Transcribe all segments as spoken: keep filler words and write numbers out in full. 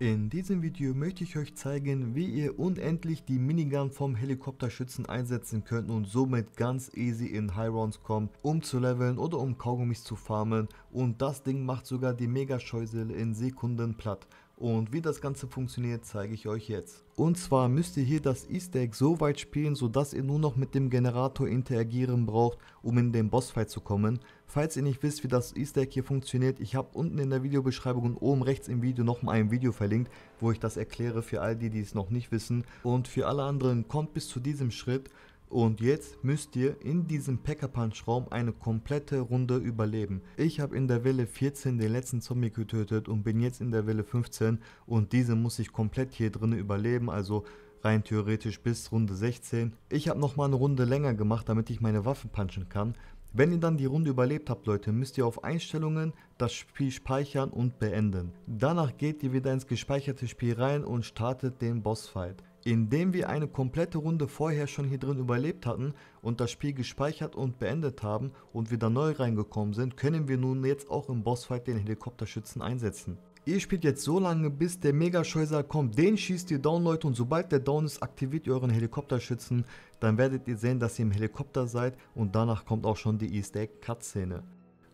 In diesem Video möchte ich euch zeigen, wie ihr unendlich die Minigun vom Helikopterschützen einsetzen könnt und somit ganz easy in High Rounds kommt, um zu leveln oder um Kaugummis zu farmen, und das Ding macht sogar die Megascheusel in Sekunden platt. Und wie das Ganze funktioniert, zeige ich euch jetzt. Und zwar müsst ihr hier das Easter Egg so weit spielen, sodass ihr nur noch mit dem Generator interagieren braucht, um in den Bossfight zu kommen. Falls ihr nicht wisst, wie das Easter Egg hier funktioniert, ich habe unten in der Videobeschreibung und oben rechts im Video nochmal ein Video verlinkt, wo ich das erkläre für all die, die es noch nicht wissen. Und für alle anderen, kommt bis zu diesem Schritt. Und jetzt müsst ihr in diesem Packer-Punch-Raum eine komplette Runde überleben. Ich habe in der Welle vierzehn den letzten Zombie getötet und bin jetzt in der Welle fünfzehn, und diese muss ich komplett hier drin überleben, also rein theoretisch bis Runde sechzehn. Ich habe nochmal eine Runde länger gemacht, damit ich meine Waffe punchen kann. Wenn ihr dann die Runde überlebt habt, Leute, müsst ihr auf Einstellungen das Spiel speichern und beenden. Danach geht ihr wieder ins gespeicherte Spiel rein und startet den Bossfight. Indem wir eine komplette Runde vorher schon hier drin überlebt hatten und das Spiel gespeichert und beendet haben und wieder neu reingekommen sind, können wir nun jetzt auch im Bossfight den Helikopterschützen einsetzen. Ihr spielt jetzt so lange, bis der Megascheusal kommt, den schießt ihr down, Leute, und sobald der down ist, aktiviert ihr euren Helikopterschützen, dann werdet ihr sehen, dass ihr im Helikopter seid, und danach kommt auch schon die Easter Egg Cutscene.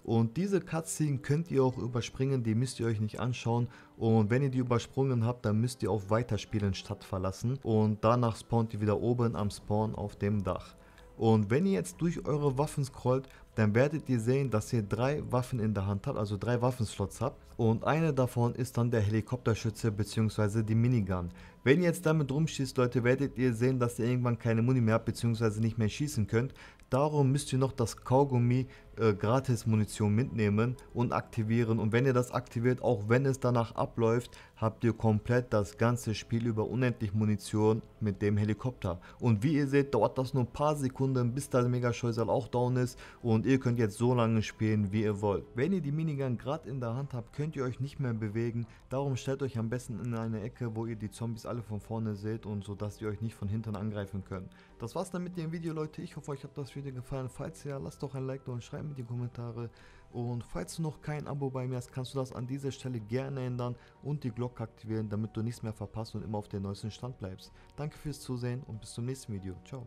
Und diese Cutscene könnt ihr auch überspringen, die müsst ihr euch nicht anschauen, und wenn ihr die übersprungen habt, dann müsst ihr auf Weiterspielen statt verlassen, und danach spawnt ihr wieder oben am Spawn auf dem Dach. Und wenn ihr jetzt durch eure Waffen scrollt, dann werdet ihr sehen, dass ihr drei Waffen in der Hand habt, also drei Waffenslots habt, und eine davon ist dann der Helikopterschütze bzw. die Minigun. Wenn ihr jetzt damit rumschießt, Leute, werdet ihr sehen, dass ihr irgendwann keine Muni mehr habt bzw. nicht mehr schießen könnt. Darum müsst ihr noch das Kaugummi äh, gratis Munition mitnehmen und aktivieren, und wenn ihr das aktiviert, auch wenn es danach abläuft, habt ihr komplett das ganze Spiel über unendlich Munition mit dem Helikopter. Und wie ihr seht, dauert das nur ein paar Sekunden, bis der Megascheusal auch down ist, und Und ihr könnt jetzt so lange spielen, wie ihr wollt. Wenn ihr die Minigun gerade in der Hand habt, könnt ihr euch nicht mehr bewegen. Darum stellt euch am besten in eine Ecke, wo ihr die Zombies alle von vorne seht, und so, dass die euch nicht von hinten angreifen können. Das war's dann mit dem Video, Leute. Ich hoffe, euch hat das Video gefallen. Falls ja, lasst doch ein Like da und schreibt mir die Kommentare. Und falls du noch kein Abo bei mir hast, kannst du das an dieser Stelle gerne ändern und die Glocke aktivieren, damit du nichts mehr verpasst und immer auf den neuesten Stand bleibst. Danke fürs Zusehen und bis zum nächsten Video. Ciao.